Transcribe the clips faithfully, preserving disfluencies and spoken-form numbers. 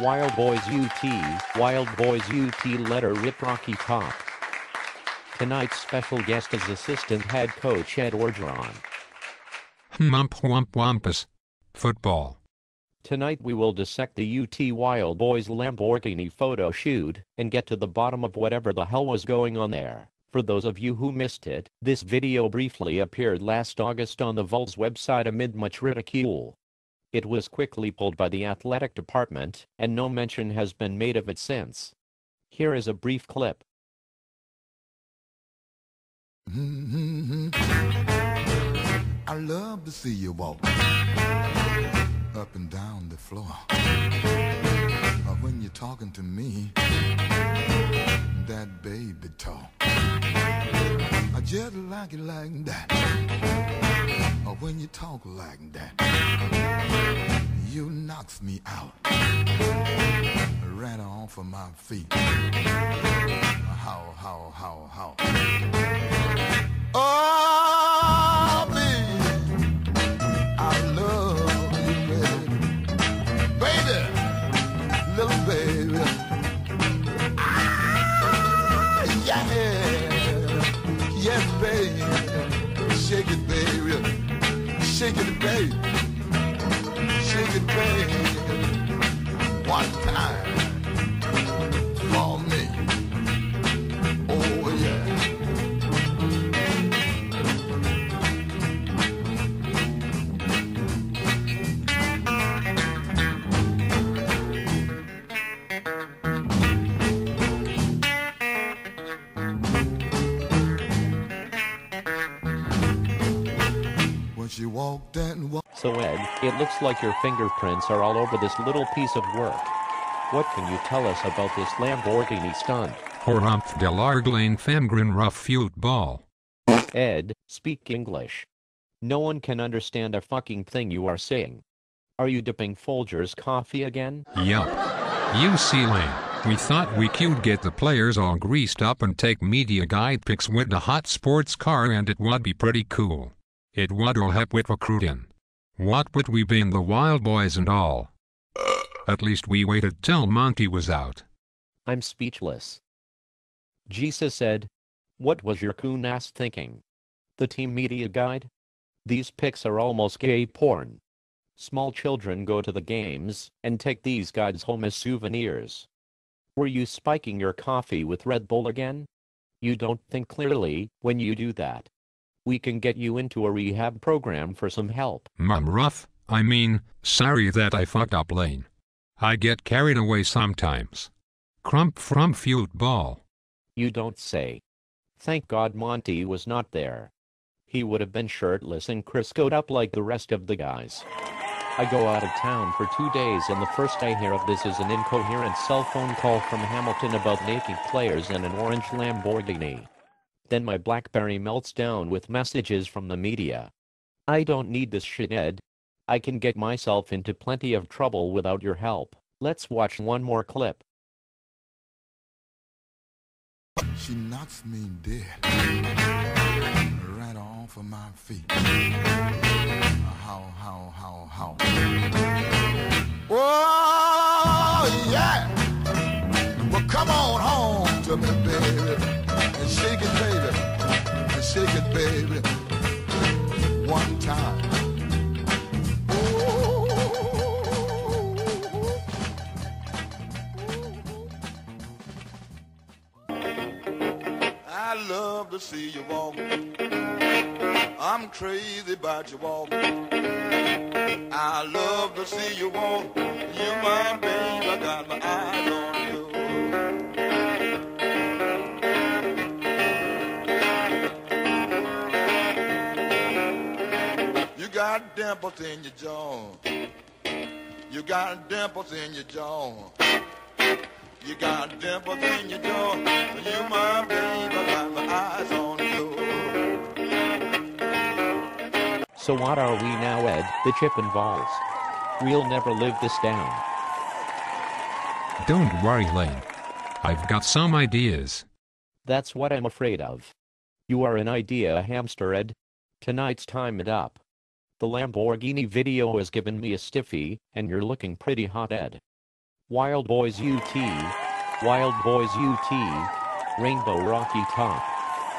Wild Boyz U T, Wild Boyz U T, let her rip, Rocky Top. Tonight's special guest is assistant head coach Ed Orgeron. Hump wump wumpus. Football. Tonight we will dissect the U T Wild Boyz Lamborghini photo shoot and get to the bottom of whatever the hell was going on there. For those of you who missed it, this video briefly appeared last August on the Vol's website amid much ridicule. It was quickly pulled by the athletic department, and no mention has been made of it since. Here is a brief clip. I love to see you walk up and down the floor. But when you're talking to me, that baby talk, I just like it like that. Or when you talk like that, you knocks me out, right off of my feet. How, how, how, how. Oh, baby, I love you, baby. Baby, little baby. Ah, yeah. Yes, baby. Shake it, baby. Shake it, baby. Shake it, baby, one time for me. Oh yeah. When she walked and walked. So Ed, it looks like your fingerprints are all over this little piece of work. What can you tell us about this Lamborghini stunt? Horumph de Lane Kiffin rough football. Ed, speak English. No one can understand a fucking thing you are saying. Are you dipping Folger's coffee again? Yup. You see Lane, we thought we could get the players all greased up and take media guide pics with a hot sports car, and it would be pretty cool. It would all help with recruiting. What would we be in the Wild Boyz and all? At least we waited till Monty was out. I'm speechless. Jesus said, what was your coon ass thinking? The team media guide? These pics are almost gay porn. Small children go to the games and take these guides home as souvenirs. Were you spiking your coffee with Red Bull again? You don't think clearly when you do that. We can get you into a rehab program for some help. Mum rough, I mean, sorry that I fucked up Lane. I get carried away sometimes. Crump from football. You don't say. Thank God Monty was not there. He would have been shirtless and Criscoed up like the rest of the guys. I go out of town for two days and the first I hear of this is an incoherent cell phone call from Hamilton about naked players and an orange Lamborghini. Then my Blackberry melts down with messages from the media. I don't need this shit, Ed. I can get myself into plenty of trouble without your help. Let's watch one more clip. She knocks me dead, right off of my feet. How, how, how, how. Oh, yeah. Well, come on home to me, baby. Shake it, baby, shake it, baby, one time. I love to see you walk. I'm crazy about your walk. I love to see you walk. You my baby, I got my eyes on you. You got dimples in your jaw. You got dimples in your jaw. You got dimples in your jaw. You my baby, I got my eyes on you. So what are we now, Ed? The Chip and Vol's. We'll never live this down. Don't worry, Lane. I've got some ideas. That's what I'm afraid of. You are an idea hamster, Ed. Tonight's time it up. The Lamborghini video has given me a stiffy, and you're looking pretty hot, Ed. Wild Boyz U T, Wild Boyz U T, Rainbow Rocky Top.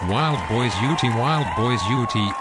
Wild Boyz U T, Wild Boyz U T.